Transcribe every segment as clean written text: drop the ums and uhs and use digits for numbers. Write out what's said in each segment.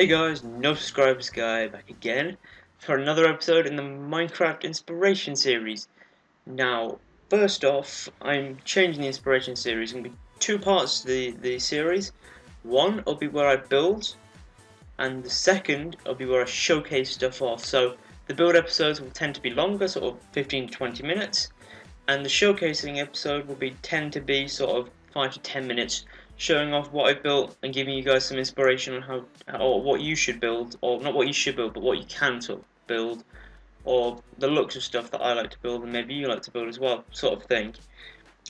Hey guys, TheNoSubscribersGuy back again for another episode in the Minecraft Inspiration Series. Now, first off, I'm changing the Inspiration Series. There's going to be two parts to the series. One will be where I build, and the second will be where I showcase stuff off. So, the build episodes will tend to be longer, sort of 15 to 20 minutes, and the showcasing episode will tend to be sort of 5 to 10 minutes. Showing off what I built and giving you guys some inspiration on how or what you should build, or not what you should build, but what you can sort of build, or the looks of stuff that I like to build and maybe you like to build as well, sort of thing.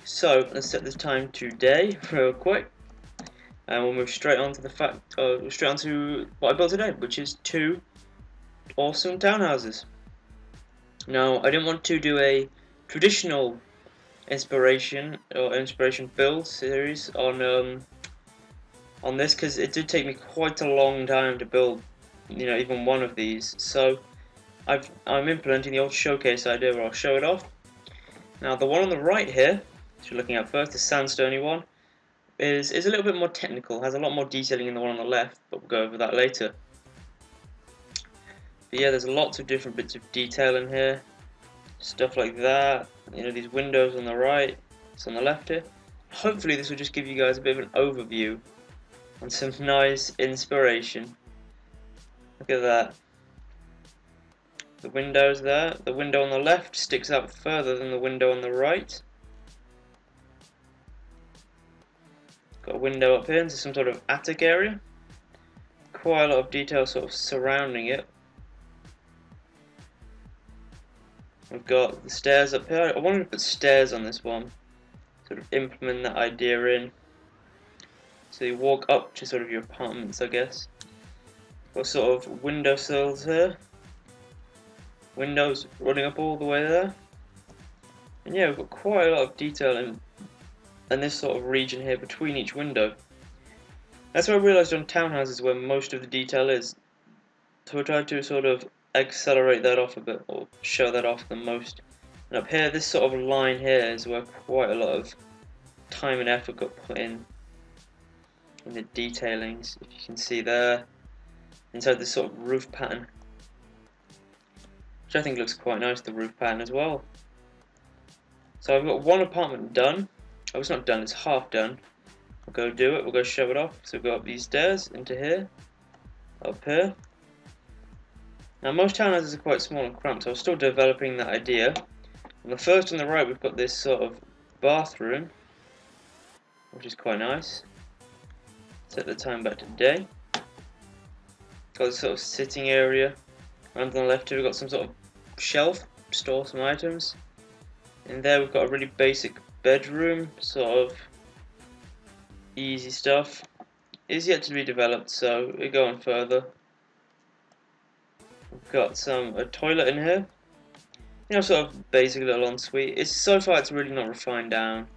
So let's set the time today real quick, and we'll move straight on to what I built today, which is two awesome townhouses. Now I didn't want to do a traditional inspiration build series on this because it did take me quite a long time to build, you know, even one of these. So I'm implementing the old showcase idea where I'll show it off. Now the one on the right here, which you're looking at first, the sandstone one, is a little bit more technical, has a lot more detailing than the one on the left, but we'll go over that later. But yeah, there's lots of different bits of detail in here. Stuff like that, you know, these windows on the right, it's on the left here. Hopefully this will just give you guys a bit of an overview and some nice inspiration. Look at that. The windows there, the window on the left sticks out further than the window on the right. Got a window up here into some sort of attic area. Quite a lot of detail sort of surrounding it. We've got the stairs up here. I wanted to put stairs on this one, sort of implement that idea in. So you walk up to sort of your apartments, I guess. Got sort of windowsills here. Windows running up all the way there. And yeah, we've got quite a lot of detail in this sort of region here between each window. That's what I realised on townhouses where most of the detail is. So I tried to sort of accelerate that off a bit, or show that off the most. And up here, this sort of line here is where quite a lot of time and effort got put in the detailings, if you can see there, inside this sort of roof pattern, which I think looks quite nice, the roof pattern as well. So I've got one apartment done. Oh, it's not done, it's half done. We'll go do it, we'll go show it off. So we'll go up these stairs into here, up here. Now most townhouses are quite small and cramped, so I was still developing that idea. On the first on the right we've got this sort of bathroom, which is quite nice. Set the time back to day. Got this sort of sitting area. And on the left here we've got some sort of shelf, store some items. And there we've got a really basic bedroom, sort of easy stuff. It's yet to be developed, so we're going further. We've got a toilet in here, you know, sort of basic little ensuite. So far it's really not refined down.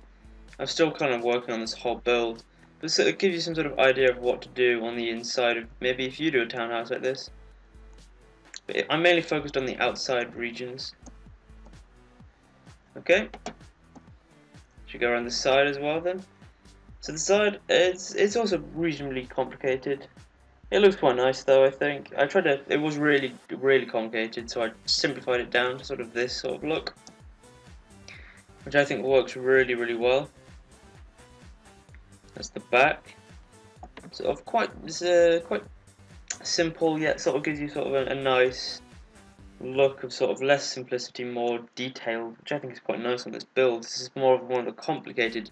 I'm still kind of working on this whole build, but so it gives you some sort of idea of what to do on the inside of, maybe if you do a townhouse like this. But I'm mainly focused on the outside regions. Okay, should go around the side as well then. So the side, it's also reasonably complicated. It looks quite nice though, I think. It was really, really complicated, so I simplified it down to sort of this sort of look, which I think works really, really well. That's the back. Sort of quite simple, yet sort of gives you sort of a nice look of sort of less simplicity, more detail, which I think is quite nice on this build. This is more of one of the complicated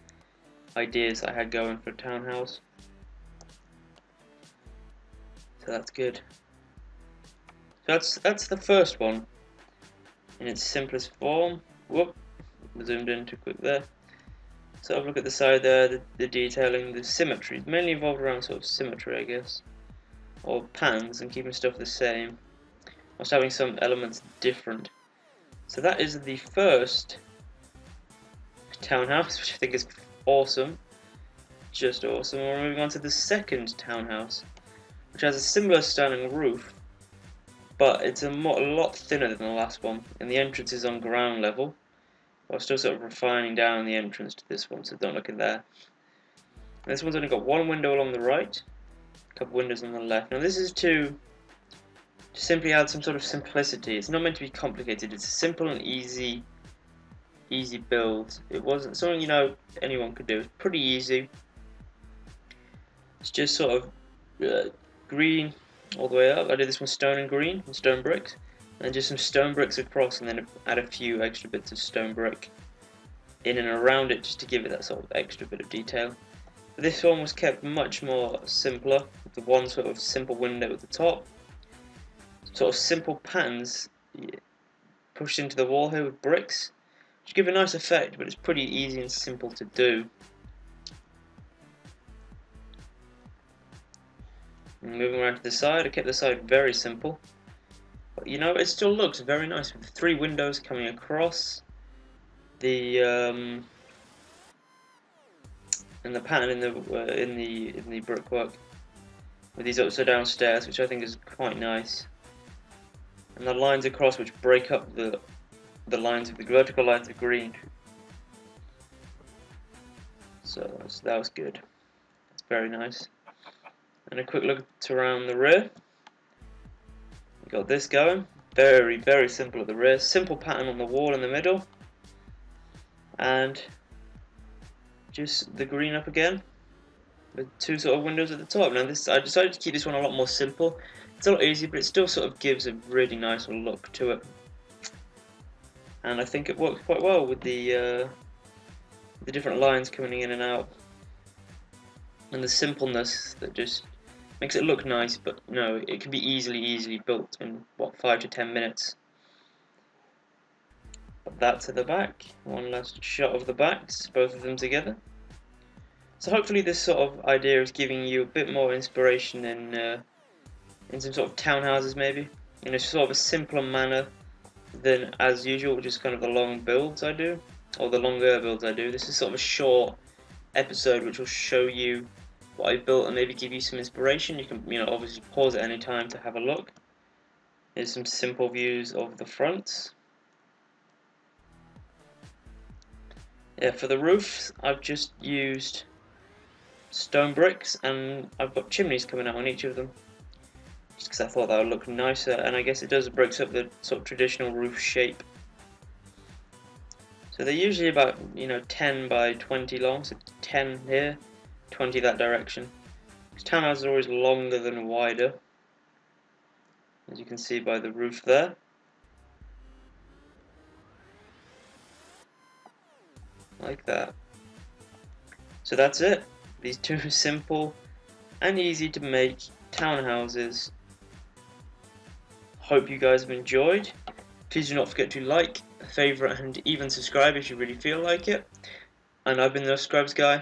ideas I had going for a townhouse. So that's good. So that's the first one in its simplest form. Whoop, zoomed in too quick there. So have a look at the side there, the detailing, the symmetry. It's mainly involved around sort of symmetry, I guess, or patterns and keeping stuff the same, whilst having some elements different. So that is the first townhouse, which I think is awesome, just awesome. We're moving on to the second townhouse, which has a similar standing roof, but it's a lot thinner than the last one, and the entrance is on ground level. While still sort of refining down the entrance to this one, so don't look in there. And this one's only got one window along the right, a couple windows on the left. Now this is to simply add some sort of simplicity. It's not meant to be complicated. It's a simple and easy build. It wasn't something, you know, anyone could do. It's pretty easy. It's just sort of green all the way up. I did this one stone and green, and stone bricks, and just some stone bricks across, and then add a few extra bits of stone brick in and around it just to give it that sort of extra bit of detail. But this one was kept much more simpler, with the one sort of simple window at the top, sort of simple patterns pushed into the wall here with bricks, which give a nice effect, but it's pretty easy and simple to do. And moving around to the side, I kept the side very simple, but you know, it still looks very nice with three windows coming across, the and the pattern in the brickwork with these upside down stairs, which I think is quite nice, and the lines across which break up the lines of the vertical lines of green. So that was good. That's very nice. And a quick look around the rear. We got this going. Very, very simple at the rear. Simple pattern on the wall in the middle. And just the green up again, with two sort of windows at the top. Now this, I decided to keep this one a lot more simple. It's a lot easier, but it still sort of gives a really nice look to it. And I think it worked quite well with the different lines coming in and out, and the simpleness that just makes it look nice. But no, it can be easily built in what, 5 to 10 minutes. But that to the back, one last shot of the backs, both of them together. So hopefully this sort of idea is giving you a bit more inspiration in some sort of townhouses, maybe in a sort of a simpler manner than as usual, which is kind of the long builds I do, or the longer builds I do. This is sort of a short episode which will show you what I built and maybe give you some inspiration. You can, you know, obviously pause at any time to have a look. Here's some simple views of the fronts. Yeah, for the roofs I've just used stone bricks, and I've got chimneys coming out on each of them, just because I thought that would look nicer, and I guess it does, breaks up the sort of traditional roof shape. So they're usually about, you know, 10 by 20 long, so 10 here, 20 that direction. Because townhouses are always longer than wider, as you can see by the roof there. Like that. So that's it. These two simple and easy to make townhouses. Hope you guys have enjoyed. Please do not forget to like, favorite, and even subscribe if you really feel like it. And I've been TheNoSubscribersGuy,